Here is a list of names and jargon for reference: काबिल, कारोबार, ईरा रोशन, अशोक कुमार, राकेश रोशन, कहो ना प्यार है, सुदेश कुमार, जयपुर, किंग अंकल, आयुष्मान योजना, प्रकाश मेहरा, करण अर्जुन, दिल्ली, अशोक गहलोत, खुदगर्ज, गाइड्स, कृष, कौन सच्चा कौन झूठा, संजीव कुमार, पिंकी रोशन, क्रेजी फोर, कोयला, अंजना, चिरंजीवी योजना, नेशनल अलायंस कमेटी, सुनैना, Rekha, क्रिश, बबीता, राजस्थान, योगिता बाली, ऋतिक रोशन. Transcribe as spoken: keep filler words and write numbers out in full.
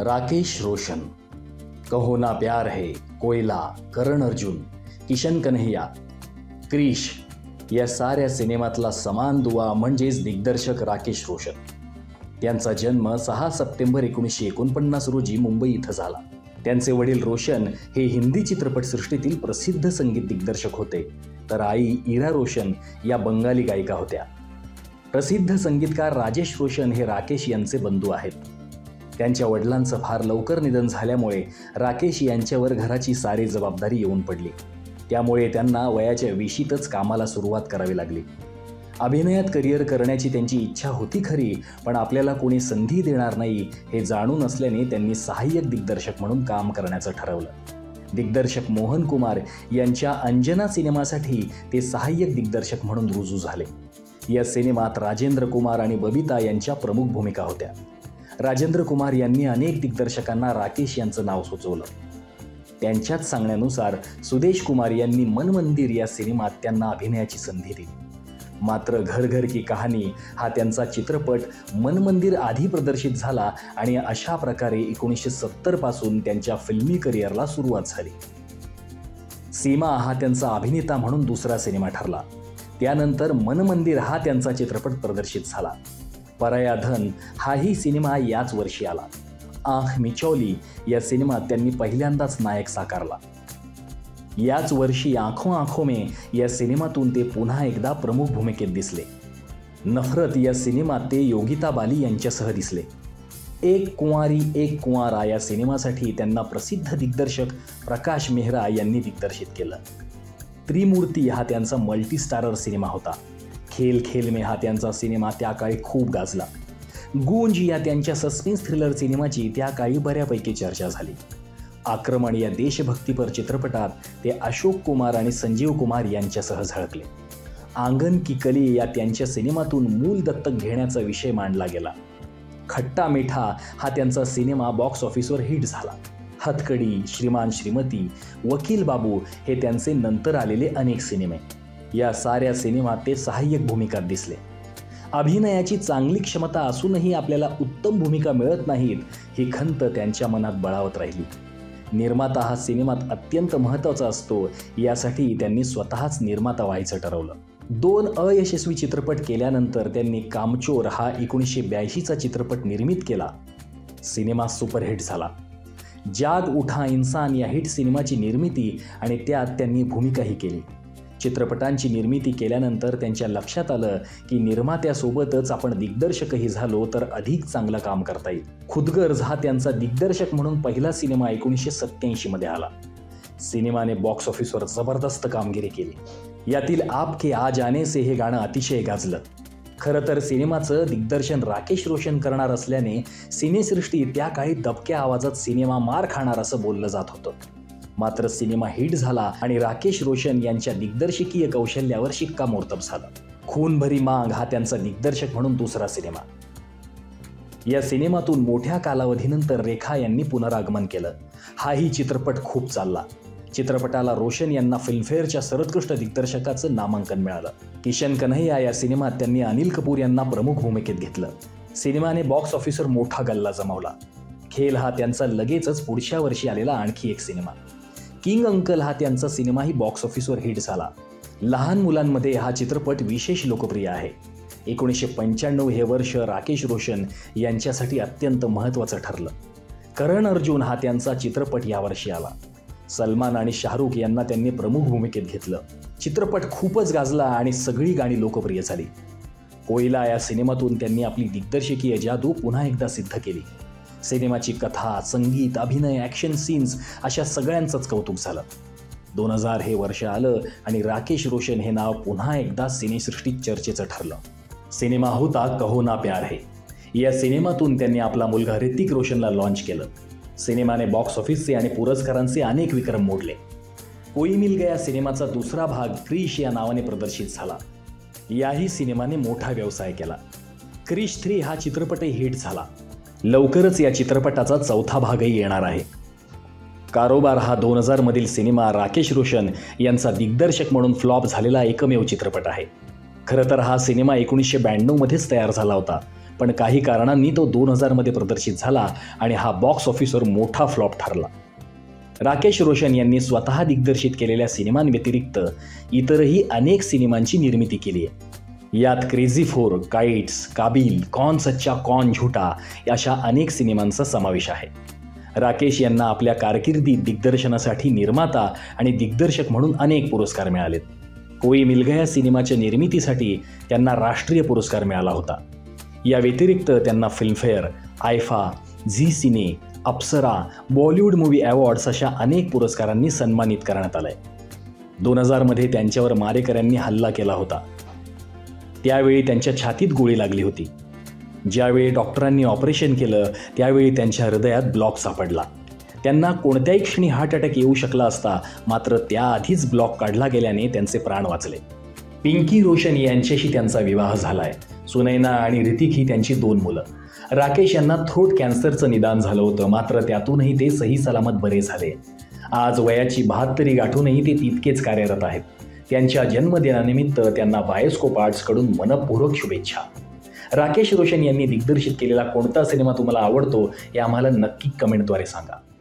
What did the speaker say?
राकेश रोशन, कहो ना प्यार है, कोयला, करण अर्जुन, किशन कन्हैया, कृष या साऱ्या सिनेमातला समान दुवा म्हणजेच दिग्दर्शक राकेश रोशन. त्यांचा जन्म सहा सप्टेंबर एकोणीसशे एकोणपन्नास रोजी मुंबई इथं झाला. त्यांचे वडील रोशन हे हिंदी चित्रपटसृष्टीतील प्रसिद्ध संगीत दिग्दर्शक होते, तर आई ईरा रोशन या बंगाली गायिका होत्या. प्रसिद्ध संगीतकार राजेश रोशन हे राकेश यांचे बंधू आहेत. त्यांच्या वडिलांचं फार लवकर निधन झाल्यामुळे राकेश यांच्यावर घराची सारी जबाबदारी येऊन पडली. त्यामुळे त्यांना वयाच्या विशीतच कामाला सुरुवात करावी लागली. अभिनयात करिअर करण्याची त्यांची इच्छा होती खरी, पण आपल्याला कोणी संधी देणार नाही हे जाणून असल्याने त्यांनी सहाय्यक दिग्दर्शक म्हणून काम करण्याचं ठरवलं. दिग्दर्शक मोहन कुमार यांच्या अंजना सिनेमासाठी ते सहाय्यक दिग्दर्शक म्हणून रुजू झाले. या सिनेमात राजेंद्र कुमार आणि बबीता यांच्या प्रमुख भूमिका होत्या. राजेंद्र कुमार यांनी अनेक दिग्दर्शकांना राकेश यांचं नाव सुचवलं. त्यांच्याच सांगण्यानुसार सुदेश कुमार यांनी मनमंदिर या सिनेमात त्यांना अभिनयाची संधी दिली. मात्र घर घर की कहाणी हा त्यांचा चित्रपट मनमंदिर आधी प्रदर्शित झाला आणि अशा प्रकारे एकोणीसशे सत्तर पासून त्यांच्या फिल्मी करिअरला सुरुवात झाली. सीमा हा त्यांचा अभिनेता म्हणून दुसरा सिनेमा ठरला. त्यानंतर मनमंदिर हा त्यांचा चित्रपट प्रदर्शित झाला. पराया धन हाही सिनेमा याच वर्षी आला. आंख मिचौली या सिनेमात त्यांनी पहिल्यांदाच नायक साकारला. याच वर्षी आंखों आंखों में या सिनेमातून ते पुन्हा एकदा प्रमुख भूमिकेत दिसले. नफरत या सिनेमात ते योगिता बाली यांच्यासह दिसले. एक कुंवारी एक कुंवारा या सिनेमासाठी त्यांना प्रसिद्ध दिग्दर्शक प्रकाश मेहरा यांनी दिग्दर्शित केलं. त्रिमूर्ती हा त्यांचा मल्टीस्टारर सिनेमा होता. खेल खेल में हा त्यांचा सिनेमा त्या काळी खूप गाजला. गूंज या त्यांच्या सस्पेन्स थ्रिलर सिनेमाची त्या काळी बऱ्यापैकी चर्चा झाली. आक्रमण या देशभक्तीपर चित्रपटात ते अशोक कुमार आणि संजीव कुमार यांच्यासह झळकले. आंगन की कली या त्यांच्या सिनेमातून मूल दत्तक घेण्याचा विषय मांडला गेला. खट्टा मिठा हा त्यांचा सिनेमा बॉक्स ऑफिसवर हिट झाला. हथकडी, श्रीमान श्रीमती, वकील बाबू हे त्यांचे नंतर आलेले अनेक सिनेमे. या साऱ्या सिनेमात ते सहाय्यक भूमिकात दिसले. अभिनयाची चांगली क्षमता असूनही आपल्याला उत्तम भूमिका मिळत नाहीत ही खंत त्यांच्या मनात बळावत राहिली. निर्माता हा सिनेमात अत्यंत महत्त्वाचा असतो, यासाठी त्यांनी स्वतःच निर्माता व्हायचं ठरवलं. दोन अयशस्वी चित्रपट केल्यानंतर त्यांनी कामचोर हा एकोणीसशे ब्याऐंशीचा चित्रपट निर्मित केला. सिनेमा सुपरहिट झाला. जाग उठा इन्सान या हिट सिनेमाची निर्मिती आणि त्यात त्यांनी भूमिकाही केली. चित्रपटांची निर्मिती केल्यानंतर त्यांच्या लक्षात आलं की निर्मात्यासोबतच आपण दिग्दर्शकही झालो तर अधिक चांगलं काम करता येईल. खुदगर्ज हा त्यांचा दिग्दर्शक म्हणून पहिला सिनेमा एकोणीसशे सत्त्याऐंशीमध्ये आला. सिनेमाने बॉक्स ऑफिसवर जबरदस्त कामगिरी केली. यातील आपके आ जाने से हे गाणं अतिशय गाजलं. खरं तर सिनेमाचं दिग्दर्शन राकेश रोशन करणार असल्याने सिनेसृष्टी त्या काळी दबक्या आवाजात सिनेमा मार खाणार असं बोललं जात होतं. मात्र सिनेमा हिट झाला आणि राकेश रोशन यांच्या दिग्दर्शकीय कौशल्यावर शिक्कामोर्तब झाला. खूनभरी मांग हा त्यांचा दिग्दर्शक म्हणून दुसरा सिनेमा. या सिनेमातून मोठ्या कालावधीनंतर रेखा यांनी पुनरागमन केलं. हाही चित्रपट खूप चालला. चित्रपटाला रोशन यांना फिल्मफेअरच्या सर्वोत्कृष्ट दिग्दर्शकाचं नामांकन मिळालं. किशन कन्हैया या सिनेमात त्यांनी अनिल कपूर यांना प्रमुख भूमिकेत घेतलं. सिनेमाने बॉक्स ऑफिसवर मोठा गल्ला जमावला. खेल हा त्यांचा लगेचच पुढच्या वर्षी आलेला आणखी एक सिनेमा. किंग अंकल हा त्यांचा सिनेमाही बॉक्स ऑफिसवर हिट झाला. लहान मुलांमध्ये हा चित्रपट विशेष लोकप्रिय आहे. एकोणीसशे पंच्याण्णव हे वर्ष राकेश रोशन यांच्यासाठी अत्यंत महत्त्वाचं ठरलं. करण अर्जुन हा त्यांचा चित्रपट यावर्षी आला. सलमान आणि शाहरुख यांना त्यांनी प्रमुख भूमिकेत घेतलं. चित्रपट खूपच गाजला आणि सगळी गाणी लोकप्रिय झाली. कोयला या सिनेमातून त्यांनी आपली दिग्दर्शकीय जादू पुन्हा एकदा सिद्ध केली. सिनेमाची कथा, संगीत, अभिनय, ॲक्शन सीन्स अशा सगळ्यांचंच कौतुक झालं. दोन हजार हे वर्ष आलं आणि राकेश रोशन हे नाव पुन्हा एकदा सिनेसृष्टीत चर्चेचं ठरलं. सिनेमा होता कहो ना प्यार है. या सिनेमातून त्यांनी आपला मुलगा ऋतिक रोशनला लॉन्च केलं. सिनेमाने बॉक्स ऑफिसचे आणि पुरस्कारांचे अनेक विक्रम मोडले. कोई मिल गया सिनेमाचा दुसरा भाग क्रिश या नावाने प्रदर्शित झाला. याही सिनेमाने मोठा व्यवसाय केला. क्रिश थ्री हा चित्रपटही हिट झाला. लवकरच या चित्रपटाचा चौथा भागही येणार आहे. कारोबार हा दोन हजारमधील सिनेमा राकेश रोशन यांचा दिग्दर्शक म्हणून फ्लॉप झालेला एकमेव चित्रपट आहे. खरं तर हा सिनेमा एकोणीसशे ब्याण्णवमध्येच तयार झाला होता, पण काही कारणांनी तो दोन हजारमध्ये प्रदर्शित झाला आणि हा बॉक्स ऑफिसवर मोठा फ्लॉप ठरला. राकेश रोशन यांनी स्वतः दिग्दर्शित केलेल्या सिनेमांव्यतिरिक्त इतरही अनेक सिनेमांची निर्मिती केली आहे. यात क्रेजी फोर, गाइड्स, काबिल, कौन सच्चा कौन झूठा अशा अनेक सिनेमांचा समावेश आहे. राकेश यांना आपल्या कारकिर्दीत दिग्दर्शनासाठी निर्माता आणि दिग्दर्शक म्हणून अनेक पुरस्कार मिळालेत. कोई मिल गया सिनेमाच्या निर्मितीसाठी त्यांना राष्ट्रीय पुरस्कार मिळाला होता. या व्यतिरिक्त त्यांना Filmfare, IIFA, Zee cine, Apsara, Bollywood movie awards अशा अनेक पुरस्कारांनी सन्मानित करण्यात आले. दोन हजारमध्ये त्यांच्यावर मारेकऱ्यांनी हल्ला केला होता. त्यावेळी त्यांच्या छातीत गोळी लागली होती. ज्यावेळी डॉक्टरांनी ऑपरेशन केलं त्यावेळी त्यांच्या हृदयात ब्लॉक सापडला. त्यांना कोणत्याही क्षणी हार्ट अटॅक येऊ शकला असता, मात्र त्याआधीच ब्लॉक काढला गेल्याने त्यांचे प्राण वाचले. पिंकी रोशन यांच्याशी त्यांचा विवाह झाला आहे. सुनैना आणि ऋतिक ही त्यांची दोन मुलं. राकेश यांना थ्रोट कॅन्सरचं निदान झालं होतं, मात्र त्यातूनही ते सही सलामत बरे झाले. आज वयाची बहात्तरी गाठूनही ते तितकेच कार्यरत आहेत. त्यांच्या जन्मदिनानिमित्त त्यांना बायोस्कोप आर्ट्सकडून मनपूर्वक शुभेच्छा. राकेश रोशन यांनी दिग्दर्शित केलेला कोणता सिनेमा तुम्हाला आवडतो हे आम्हाला नक्की कमेंटद्वारे सांगा.